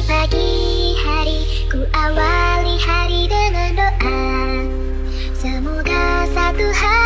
Di pagi hari ku awali hari dengan doa, semoga satu hari